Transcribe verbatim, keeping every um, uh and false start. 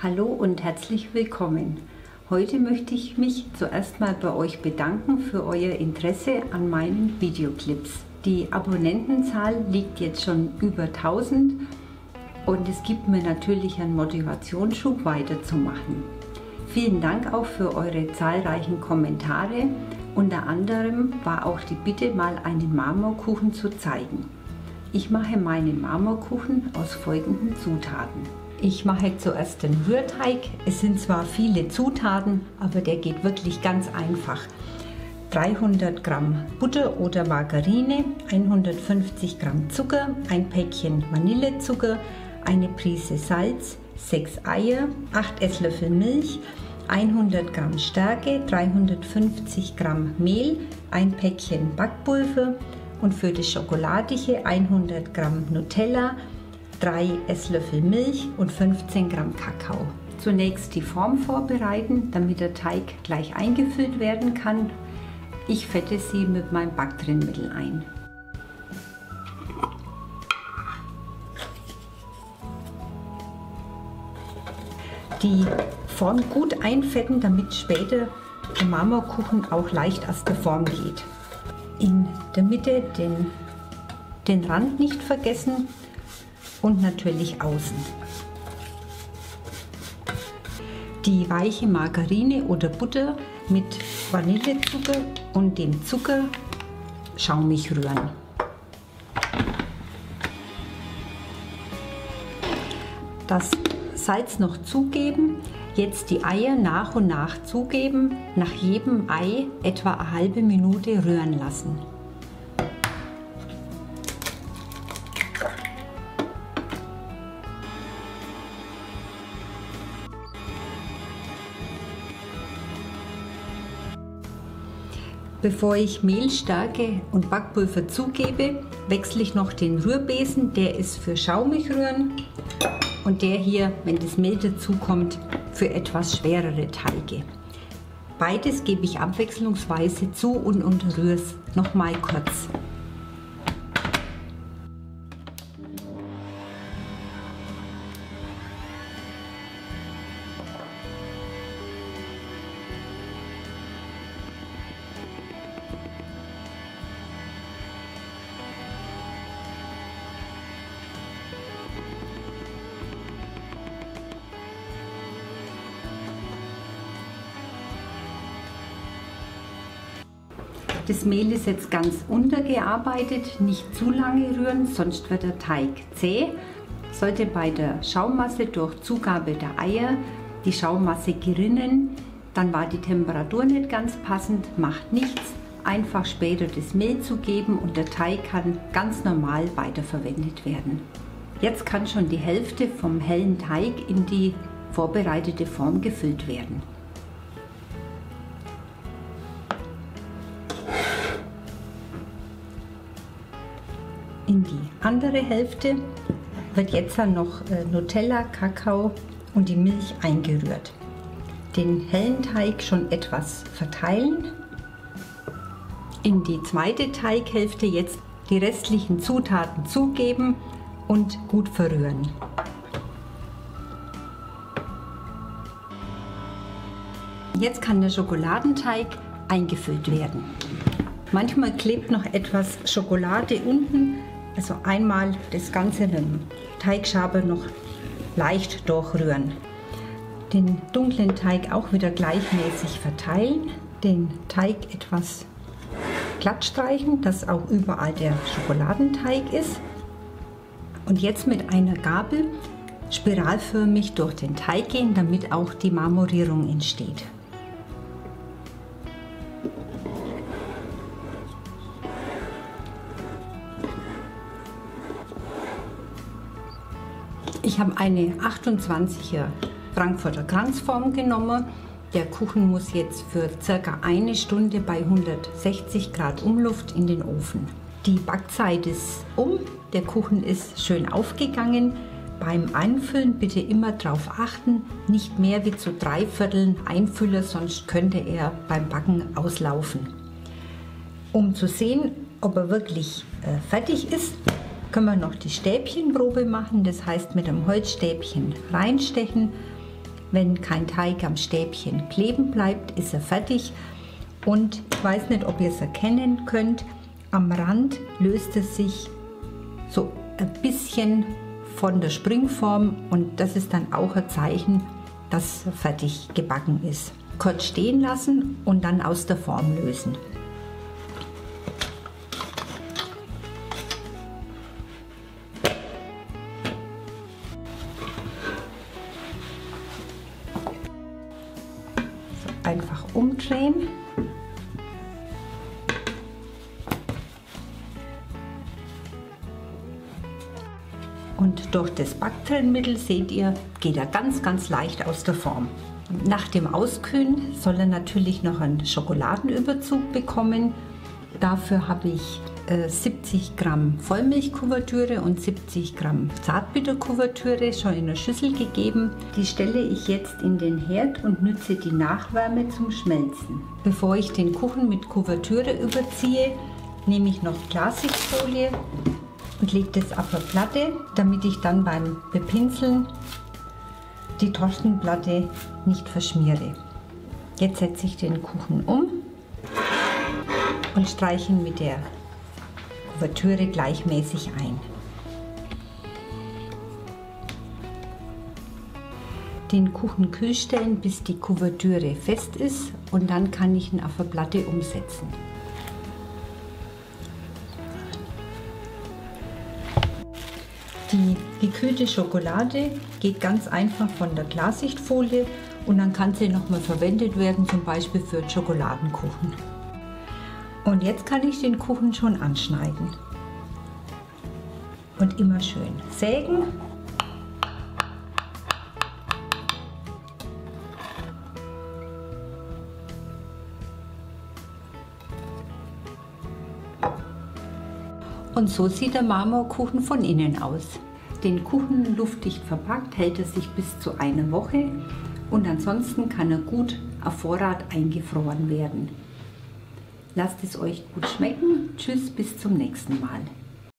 Hallo und herzlich willkommen. Heute möchte ich mich zuerst mal bei euch bedanken für euer Interesse an meinen Videoclips. Die Abonnentenzahl liegt jetzt schon über tausend und es gibt mir natürlich einen Motivationsschub weiterzumachen. Vielen Dank auch für eure zahlreichen Kommentare. Unter anderem war auch die Bitte, mal einen Marmorkuchen zu zeigen. Ich mache meinen Marmorkuchen aus folgenden Zutaten. Ich mache zuerst den Rührteig. Es sind zwar viele Zutaten, aber der geht wirklich ganz einfach. dreihundert Gramm Butter oder Margarine, hundertfünfzig Gramm Zucker, ein Päckchen Vanillezucker, eine Prise Salz, sechs Eier, acht Esslöffel Milch, hundert Gramm Stärke, dreihundertfünfzig Gramm Mehl, ein Päckchen Backpulver und für das Schokoladige hundert Gramm Nutella, drei Esslöffel Milch und fünfzehn Gramm Kakao. Zunächst die Form vorbereiten, damit der Teig gleich eingefüllt werden kann. Ich fette sie mit meinem Backtrinnmittel ein. Die Form gut einfetten, damit später der Marmorkuchen auch leicht aus der Form geht. In der Mitte den, den Rand nicht vergessen. Und natürlich außen. Die weiche Margarine oder Butter mit Vanillezucker und dem Zucker schaumig rühren. Das Salz noch zugeben, jetzt die Eier nach und nach zugeben, nach jedem Ei etwa eine halbe Minute rühren lassen. Bevor ich Mehl, Stärke und Backpulver zugebe, wechsle ich noch den Rührbesen. Der ist für schaumig rühren und der hier, wenn das Mehl dazukommt, für etwas schwerere Teige. Beides gebe ich abwechslungsweise zu und unterrühre es nochmal kurz. Das Mehl ist jetzt ganz untergearbeitet, nicht zu lange rühren, sonst wird der Teig zäh. Sollte bei der Schaummasse durch Zugabe der Eier die Schaummasse gerinnen, dann war die Temperatur nicht ganz passend, macht nichts. Einfach später das Mehl zugeben und der Teig kann ganz normal weiterverwendet werden. Jetzt kann schon die Hälfte vom hellen Teig in die vorbereitete Form gefüllt werden. In die andere Hälfte wird jetzt dann noch Nutella, Kakao und die Milch eingerührt. Den hellen Teig schon etwas verteilen. In die zweite Teighälfte jetzt die restlichen Zutaten zugeben und gut verrühren. Jetzt kann der Schokoladenteig eingefüllt werden. Manchmal klebt noch etwas Schokolade unten. Also einmal das Ganze mit dem Teigschaber noch leicht durchrühren. Den dunklen Teig auch wieder gleichmäßig verteilen. Den Teig etwas glatt streichen, dass auch überall der Schokoladenteig ist. Und jetzt mit einer Gabel spiralförmig durch den Teig gehen, damit auch die Marmorierung entsteht. Ich habe eine achtundzwanziger Frankfurter Kranzform genommen. Der Kuchen muss jetzt für circa eine Stunde bei hundertsechzig Grad Umluft in den Ofen. Die Backzeit ist um, der Kuchen ist schön aufgegangen. Beim Einfüllen bitte immer darauf achten, nicht mehr wie zu drei Vierteln einfüllen, sonst könnte er beim Backen auslaufen. Um zu sehen, ob er wirklich äh, fertig ist, können wir noch die Stäbchenprobe machen, das heißt mit einem Holzstäbchen reinstechen Wenn kein Teig am Stäbchen kleben bleibt, ist er fertig. Und ich weiß nicht, ob ihr es erkennen könnt, am Rand löst es sich so ein bisschen von der Springform und das ist dann auch ein Zeichen, dass fertig gebacken ist. Kurz stehen lassen und dann aus der Form lösen. So, einfach umdrehen. Und durch das Backtrennmittel, seht ihr, geht er ganz, ganz leicht aus der Form. Nach dem Auskühlen soll er natürlich noch einen Schokoladenüberzug bekommen. Dafür habe ich äh, siebzig Gramm Vollmilch-Kuvertüre und siebzig Gramm Zartbitter-Kuvertüre schon in eine Schüssel gegeben. Die stelle ich jetzt in den Herd und nütze die Nachwärme zum Schmelzen. Bevor ich den Kuchen mit Kuvertüre überziehe, nehme ich noch Klarsichtfolie und lege das auf eine Platte, damit ich dann beim Bepinseln die Tortenplatte nicht verschmiere. Jetzt setze ich den Kuchen um und streiche ihn mit der Kuvertüre gleichmäßig ein. Den Kuchen kühl stellen, bis die Kuvertüre fest ist, und dann kann ich ihn auf eine Platte umsetzen. Die gekühlte Schokolade geht ganz einfach von der Klarsichtfolie und dann kann sie nochmal verwendet werden, zum Beispiel für den Schokoladenkuchen. Und jetzt kann ich den Kuchen schon anschneiden. Und immer schön sägen. Und so sieht der Marmorkuchen von innen aus. Den Kuchen luftdicht verpackt hält er sich bis zu einer Woche und ansonsten kann er gut auf Vorrat eingefroren werden. Lasst es euch gut schmecken. Tschüss, bis zum nächsten Mal.